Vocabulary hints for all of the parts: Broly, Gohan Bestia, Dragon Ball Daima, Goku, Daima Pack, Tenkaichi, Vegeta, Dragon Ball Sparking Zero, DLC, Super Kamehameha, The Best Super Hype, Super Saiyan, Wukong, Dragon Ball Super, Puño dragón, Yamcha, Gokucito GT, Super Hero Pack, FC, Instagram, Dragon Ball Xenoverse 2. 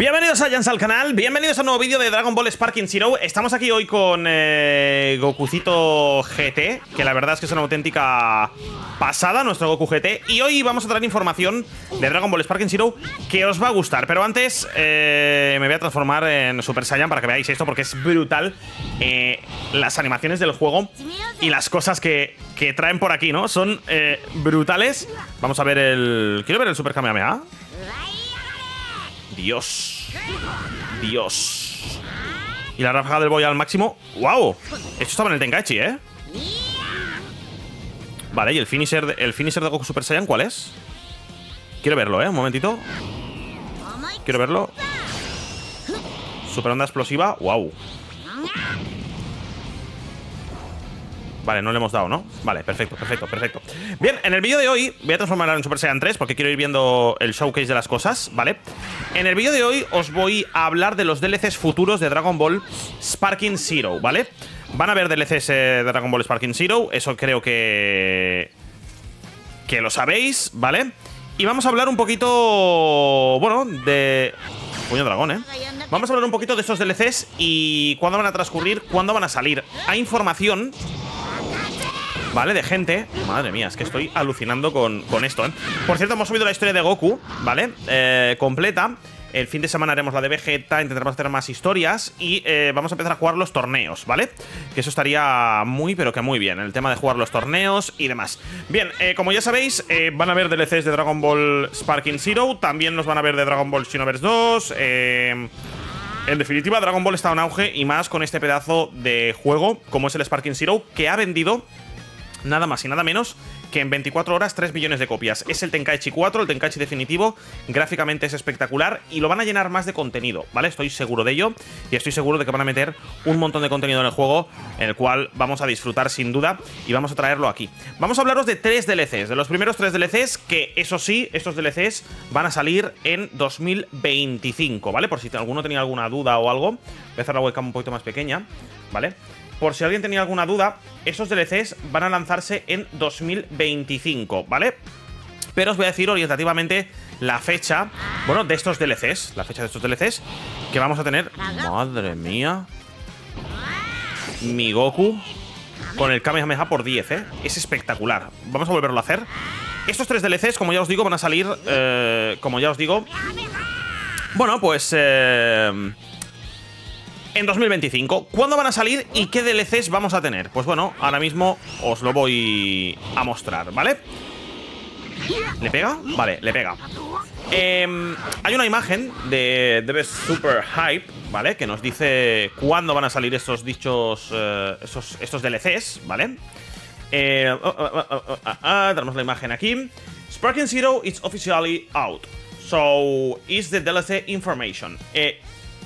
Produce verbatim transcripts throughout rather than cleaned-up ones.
Bienvenidos a Jans al canal, bienvenidos a un nuevo vídeo de Dragon Ball Sparking Zero. Estamos aquí hoy con eh, Gokucito G T, que la verdad es que es una auténtica pasada nuestro Goku G T. Y hoy vamos a traer información de Dragon Ball Sparking Zero que os va a gustar. Pero antes eh, me voy a transformar en Super Saiyan para que veáis esto, porque es brutal eh, las animaciones del juego y las cosas que, que traen por aquí, ¿no? Son eh, brutales. Vamos a ver el... Quiero ver el Super Kamehameha. Dios, Dios. Y la ráfaga del boy al máximo. ¡Wow! Esto estaba en el Tenkaichi, ¿eh? Vale, y el finisher de, el finisher de Goku Super Saiyan, ¿cuál es? Quiero verlo, ¿eh? Un momentito. Quiero verlo. Super onda explosiva. ¡Wow! Vale, no le hemos dado, ¿no? Vale, perfecto, perfecto, perfecto. Bien, en el vídeo de hoy voy a transformarla en Super Saiyan tres porque quiero ir viendo el showcase de las cosas, ¿vale? En el vídeo de hoy os voy a hablar de los D L Cs futuros de Dragon Ball Sparking Zero, ¿vale? Van a haber D L Cs de Dragon Ball Sparking Zero, eso creo que... que lo sabéis, ¿vale? Y vamos a hablar un poquito... bueno, de... Puño dragón, ¿eh? Vamos a hablar un poquito de estos D L Cs y cuándo van a transcurrir, cuándo van a salir. Hay información... ¿vale? De gente. Madre mía, es que estoy alucinando con, con esto, ¿eh? Por cierto, hemos subido la historia de Goku, ¿vale? Eh, completa. El fin de semana haremos la de Vegeta, intentaremos hacer más historias y eh, vamos a empezar a jugar los torneos, ¿vale? Que eso estaría muy, pero que muy bien, el tema de jugar los torneos y demás. Bien, eh, como ya sabéis, eh, van a haber D L Cs de Dragon Ball Sparking Zero, también nos van a ver de Dragon Ball Xenoverse dos. Eh... En definitiva, Dragon Ball está en auge y más con este pedazo de juego como es el Sparking Zero, que ha vendido... nada más y nada menos que en veinticuatro horas tres millones de copias. Es el Tenkaichi cuatro, el Tenkaichi definitivo. Gráficamente es espectacular y lo van a llenar más de contenido, ¿vale? Estoy seguro de ello y estoy seguro de que van a meter un montón de contenido en el juego, en el cual vamos a disfrutar sin duda y vamos a traerlo aquí. Vamos a hablaros de tres D L Cs, de los primeros tres D L Cs, que eso sí, estos D L Cs van a salir en dos mil veinticinco, ¿vale? Por si alguno tenía alguna duda o algo. Voy a hacer la webcam un poquito más pequeña, ¿vale? Por si alguien tenía alguna duda, esos D L Cs van a lanzarse en dos mil veinticinco, ¿vale? Pero os voy a decir orientativamente la fecha, bueno, de estos D L Cs, la fecha de estos D L Cs que vamos a tener. Madre mía. Mi Goku con el Kamehameha por diez, ¿eh? Es espectacular. Vamos a volverlo a hacer. Estos tres D L Cs, como ya os digo, van a salir, eh, como ya os digo, bueno, pues... Eh, en dos mil veinticinco, ¿cuándo van a salir y qué D L Cs vamos a tener? Pues bueno, ahora mismo os lo voy a mostrar, ¿vale? ¿Le pega? Vale, le pega. Eh, hay una imagen de The Best Super Hype, ¿vale? Que nos dice cuándo van a salir estos dichos, eh, estos, estos D L Cs, ¿vale? Eh, oh, oh, oh, oh, oh, oh, tenemos la imagen aquí. Sparking Zero is officially out, so is the D L C information. Eh...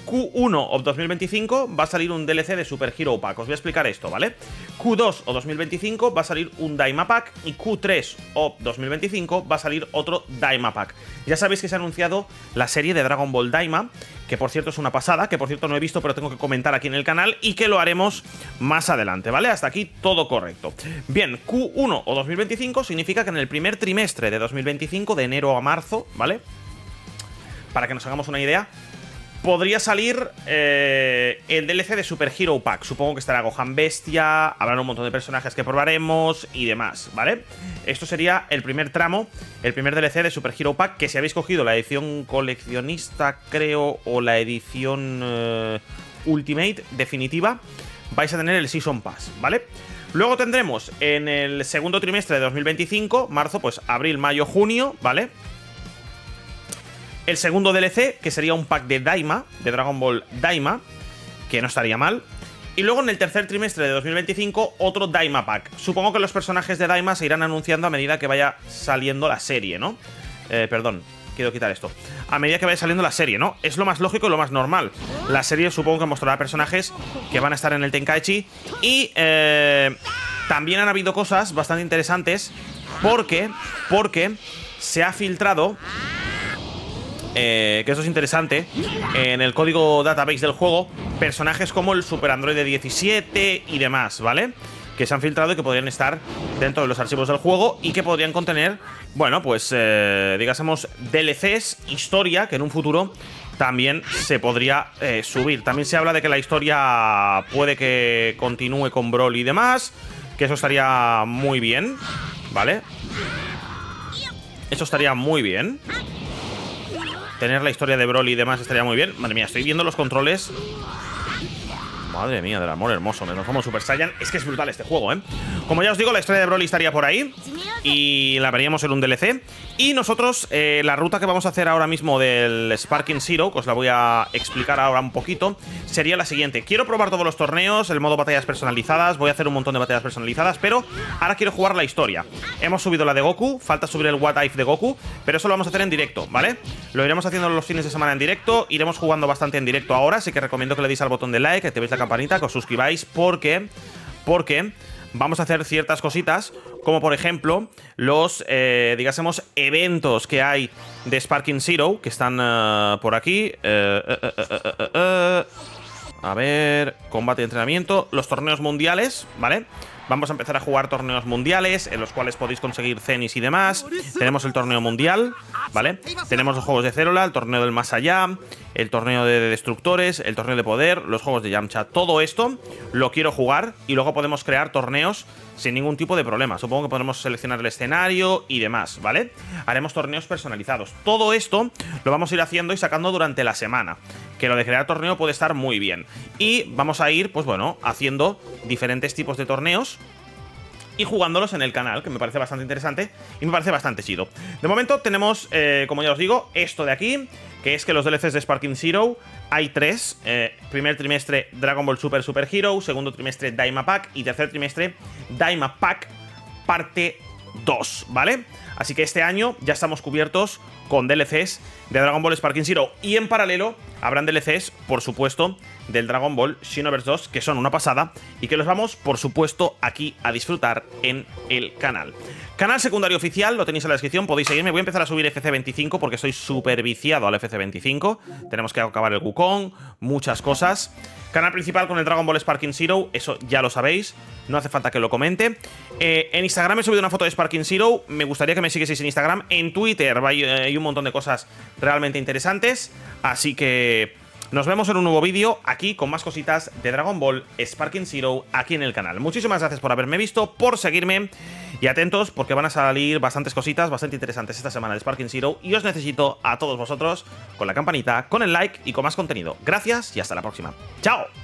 Q uno of dos mil veinticinco va a salir un D L C de Super Hero Pack, os voy a explicar esto, ¿vale? Q dos of dos mil veinticinco va a salir un Daima Pack y Q tres of dos mil veinticinco va a salir otro Daima Pack. Ya sabéis que se ha anunciado la serie de Dragon Ball Daima, que por cierto es una pasada, que por cierto no he visto pero tengo que comentar aquí en el canal y que lo haremos más adelante, ¿vale? Hasta aquí todo correcto. Bien, Q uno o dos mil veinticinco significa que en el primer trimestre de dos mil veinticinco, de enero a marzo, ¿vale? Para que nos hagamos una idea... podría salir eh, el D L C de Super Hero Pack. Supongo que estará Gohan Bestia, habrá un montón de personajes que probaremos y demás, ¿vale? Esto sería el primer tramo, el primer D L C de Super Hero Pack, que si habéis cogido la edición coleccionista, creo, o la edición eh, Ultimate definitiva, vais a tener el Season Pass, ¿vale? Luego tendremos en el segundo trimestre de dos mil veinticinco, marzo, pues abril, mayo, junio, ¿vale? El segundo D L C, que sería un pack de Daima, de Dragon Ball Daima, que no estaría mal. Y luego en el tercer trimestre de dos mil veinticinco, otro Daima Pack. Supongo que los personajes de Daima se irán anunciando a medida que vaya saliendo la serie, ¿no? Eh, perdón, quiero quitar esto. A medida que vaya saliendo la serie, ¿no? Es lo más lógico y lo más normal. La serie supongo que mostrará personajes que van a estar en el Tenkaichi. Y eh, también han habido cosas bastante interesantes porque, porque se ha filtrado... Eh, que eso es interesante, eh, en el código database del juego, personajes como el Super Android diecisiete y demás, ¿vale? Que se han filtrado y que podrían estar dentro de los archivos del juego y que podrían contener, bueno, pues, eh, digásemos D L Cs, historia, que en un futuro también se podría eh, subir. También se habla de que la historia puede que continúe con Broly y demás, que eso estaría muy bien, ¿vale? Eso estaría muy bien. Tener la historia de Broly y demás estaría muy bien. Madre mía, estoy viendo los controles. Madre mía, del amor hermoso. Me transformo en Super Saiyan. Es que es brutal este juego, ¿eh? Como ya os digo, la historia de Broly estaría por ahí y la veríamos en un D L C. Y nosotros, eh, la ruta que vamos a hacer ahora mismo del Sparking Zero, que os la voy a explicar ahora un poquito, sería la siguiente. Quiero probar todos los torneos, el modo batallas personalizadas. Voy a hacer un montón de batallas personalizadas, pero ahora quiero jugar la historia. Hemos subido la de Goku, falta subir el What If de Goku, pero eso lo vamos a hacer en directo, ¿vale? Lo iremos haciendo los fines de semana en directo. Iremos jugando bastante en directo ahora, así que recomiendo que le deis al botón de like, que activéis la campanita, que os suscribáis, porque porque vamos a hacer ciertas cositas, como por ejemplo los, eh, digásemos, eventos que hay de Sparking Zero, que están uh, por aquí. Eh, eh, eh, eh, eh, eh. A ver, combate de entrenamiento, los torneos mundiales, ¿vale? Vamos a empezar a jugar torneos mundiales, en los cuales podéis conseguir cenis y demás. Tenemos el torneo mundial, ¿vale? Tenemos los juegos de Célula, el torneo del más allá, el torneo de destructores, el torneo de poder, los juegos de Yamcha. Todo esto lo quiero jugar y luego podemos crear torneos sin ningún tipo de problema. Supongo que podremos seleccionar el escenario y demás, ¿vale? Haremos torneos personalizados. Todo esto lo vamos a ir haciendo y sacando durante la semana, que lo de crear torneo puede estar muy bien. Y vamos a ir, pues bueno, haciendo diferentes tipos de torneos y jugándolos en el canal, que me parece bastante interesante y me parece bastante chido. De momento tenemos, eh, como ya os digo, esto de aquí, que es que los D L Cs de Sparking Zero hay tres. Eh, primer trimestre, Dragon Ball Super Super Hero. Segundo trimestre, Daima Pack. Y tercer trimestre, Daima Pack parte dos, ¿vale? Así que este año ya estamos cubiertos con D L Cs de Dragon Ball Sparking Zero. Y en paralelo habrán D L Cs, por supuesto, del Dragon Ball Xenoverse dos, que son una pasada y que los vamos, por supuesto, aquí a disfrutar en el canal. Canal secundario oficial, lo tenéis en la descripción, podéis seguirme. Voy a empezar a subir F C veinticinco porque estoy súper viciado al F C veinticinco. Tenemos que acabar el Wukong, muchas cosas. Canal principal con el Dragon Ball Sparking Zero, eso ya lo sabéis, no hace falta que lo comente. Eh, en Instagram he subido una foto de Sparking Zero, me gustaría que me siguieseis en Instagram. En Twitter hay, hay un montón de cosas realmente interesantes, así que nos vemos en un nuevo vídeo aquí con más cositas de Dragon Ball Sparking Zero aquí en el canal. Muchísimas gracias por haberme visto, por seguirme y atentos porque van a salir bastantes cositas bastante interesantes esta semana de Sparking Zero y os necesito a todos vosotros con la campanita, con el like y con más contenido. Gracias y hasta la próxima. ¡Chao!